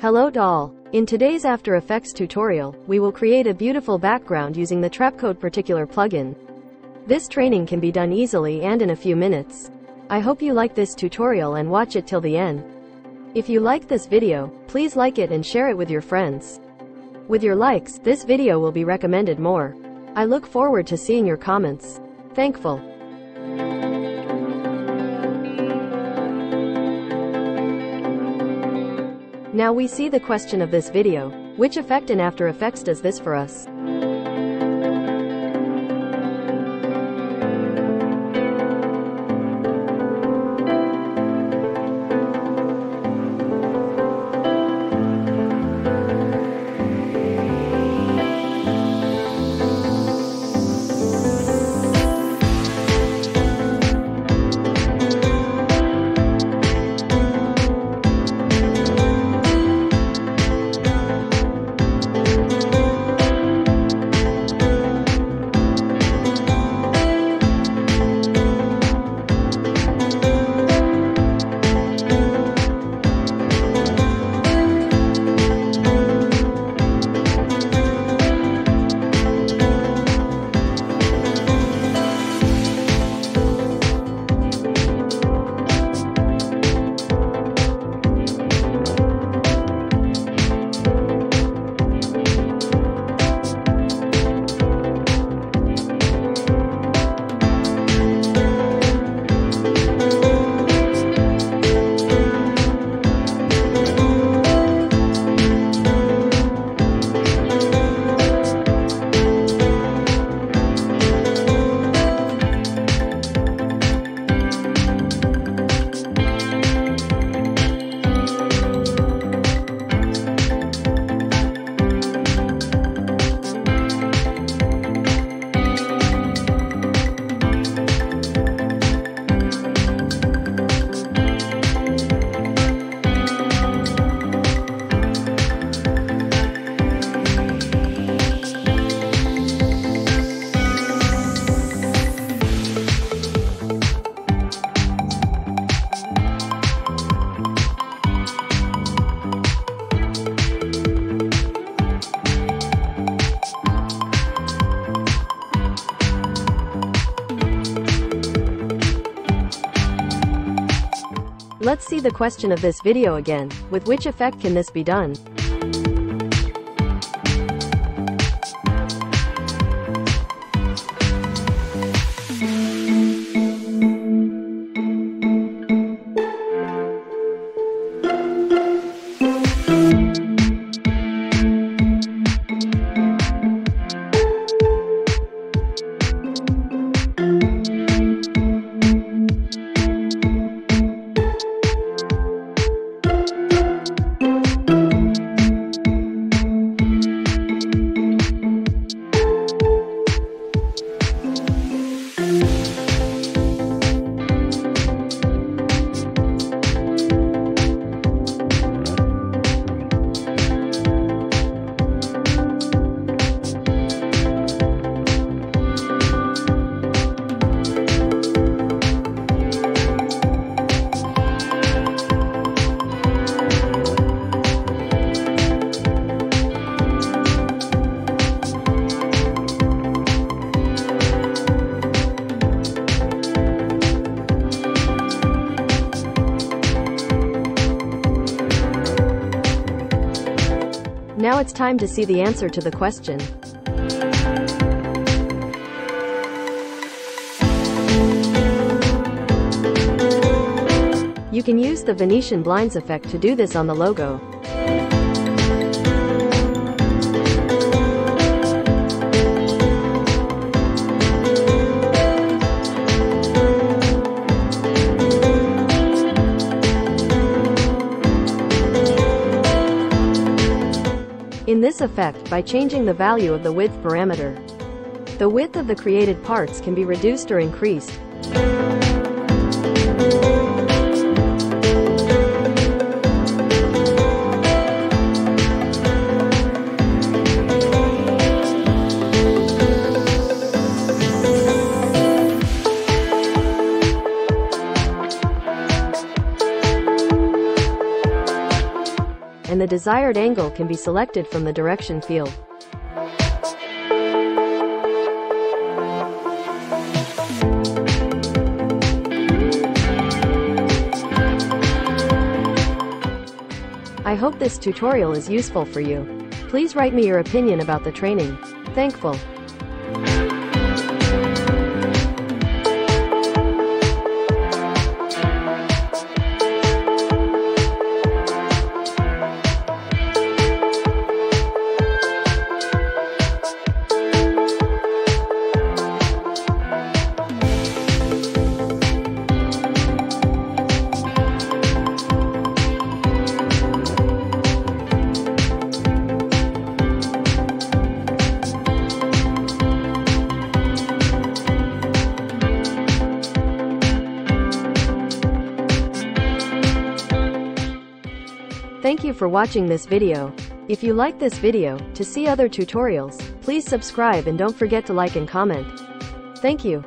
Hello doll! In today's After Effects tutorial, we will create a beautiful background using the Trapcode Particular plugin. This training can be done easily and in a few minutes. I hope you like this tutorial and watch it till the end. If you like this video, please like it and share it with your friends. With your likes, this video will be recommended more. I look forward to seeing your comments. Thankful. Now we see the question of this video, which effect in After Effects does this for us? Let's see the question of this video again, with which effect can this be done? Now it's time to see the answer to the question. You can use the Venetian blinds effect to do this on the logo. In this effect, by changing the value of the width parameter, the width of the created parts can be reduced or increased. And and the desired angle can be selected from the direction field. I hope this tutorial is useful for you. Please write me your opinion about the training. Thankful. Thank you for watching this video. If you like this video, to see other tutorials, please subscribe and don't forget to like and comment. Thank you.